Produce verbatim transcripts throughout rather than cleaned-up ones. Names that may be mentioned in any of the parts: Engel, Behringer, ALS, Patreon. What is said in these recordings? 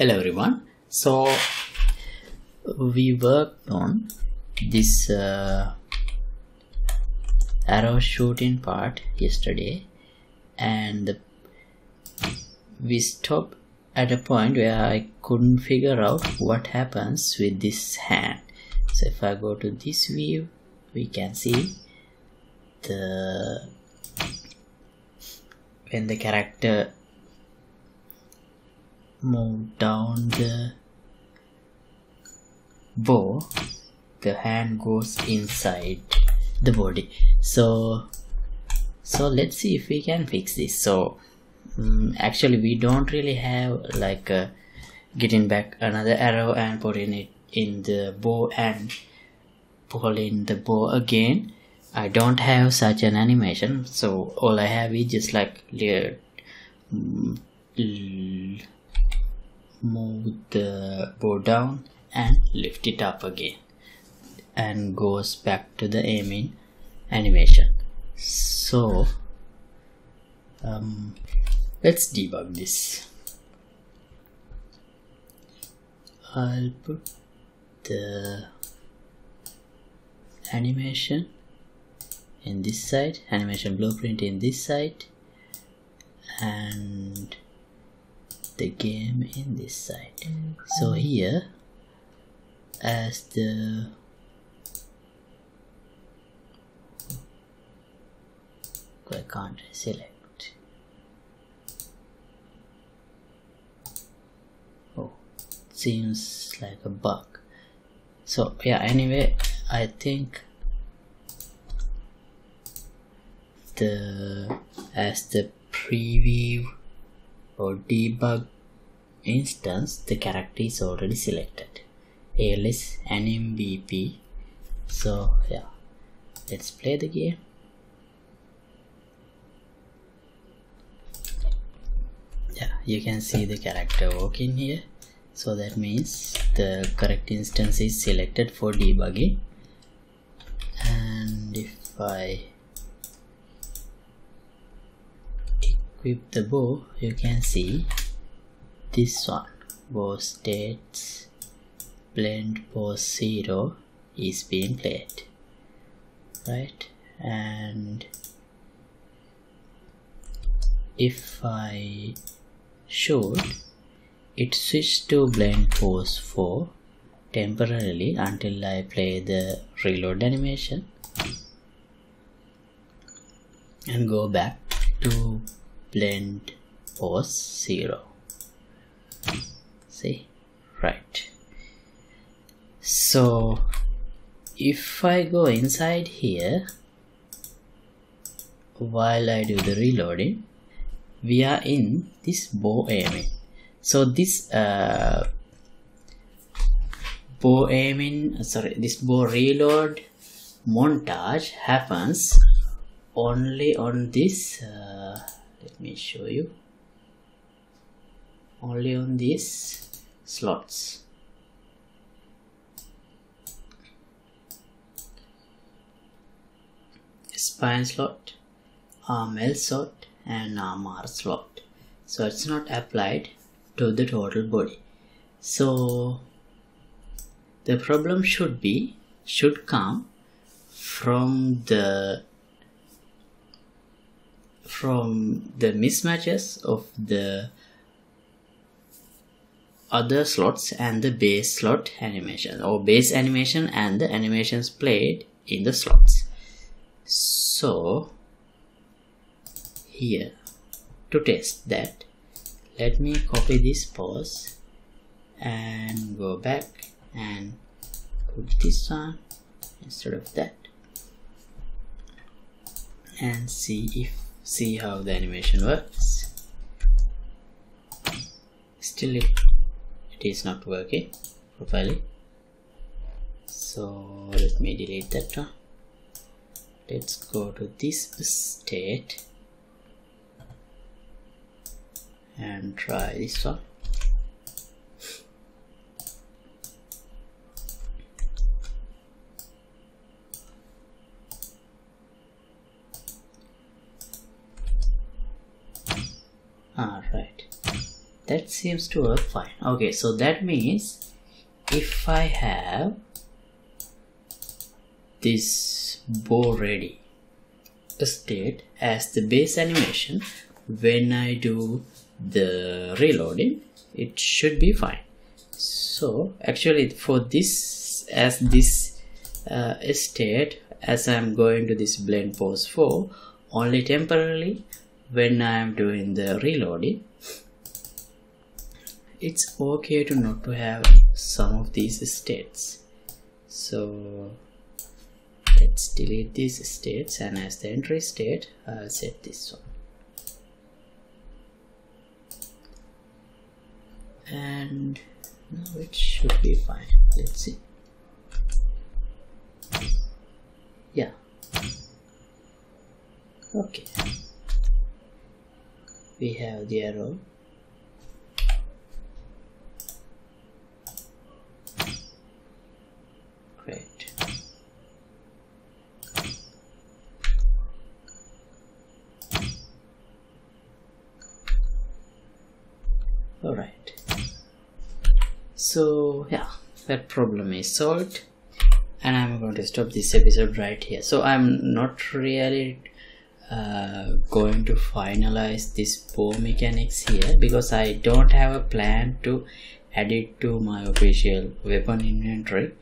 Hello everyone. So we worked on this uh, arrow shooting part yesterday, and we stopped at a point where I couldn't figure out what happens with this hand. So if I go to this view, we can see the when the character move down the bow, the hand goes inside the body. So so let's see if we can fix this. So um, actually we don't really have like a, getting back another arrow and putting it in the bow and pulling the bow again. I don't have such an animation, so all I have is just like move the bow down and lift it up again, and goes back to the aiming animation. So um, let's debug this. I'll put the animation in this side, animation blueprint in this side, and the game in this side. So here, as the I can't select. Oh, seems like a bug. So yeah, anyway, I think the as the preview or debug instance, the character is already selected, A L S N M B P. So yeah, let's play the game. Yeah, you can see the character walk in here, so that means the correct instance is selected for debugging. And if I equip the bow, you can see this one, bow states blend pose zero is being played, right? And if I shoot, it switched to blend pose four temporarily until I play the reload animation and go back to blend pose zero. See, right? So if I go inside here while I do the reloading, we are in this bow aiming. So this uh, bow aiming, sorry, this bow reload montage happens only on this. Uh, let me show you. Only on these slots. Spine slot, arm L slot, and arm R slot. So it's not applied to the total body. So the problem should be should come from the from the mismatches of the other slots and the base slot animation, or base animation and the animations played in the slots. So here, to test that, let me copy this pose and go back and put this one instead of that, and see if see how the animation works. Still it it is not working properly, so let me delete that one. Let's go to this state and try this one. Alright, that seems to work fine. Okay, so that means if I have this bow ready state as the base animation, when I do the reloading it should be fine. So actually for this, as this uh, state, as I'm going to this blend pose four only temporarily, when I'm doing the reloading it's okay to not to have some of these states. So let's delete these states, and as the entry state I'll set this one. And now it should be fine. Let's see. Yeah. Okay. We have the arrow. Great. All right. So yeah, that problem is solved, and I'm going to stop this episode right here. So I'm not really uh, going to finalize this bow mechanics here, because I don't have a plan to add it to my official weapon inventory,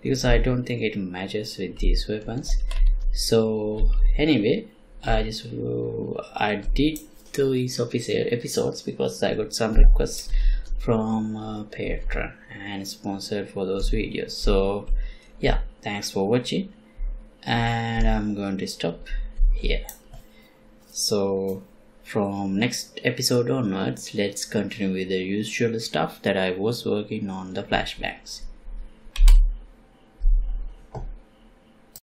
because I don't think it matches with these weapons. So anyway, I just I did these official episodes because I got some requests from uh, Patreon and sponsor for those videos. So yeah, thanks for watching, and I'm going to stop here. So from next episode onwards, let's continue with the usual stuff that I was working on, the flashbacks.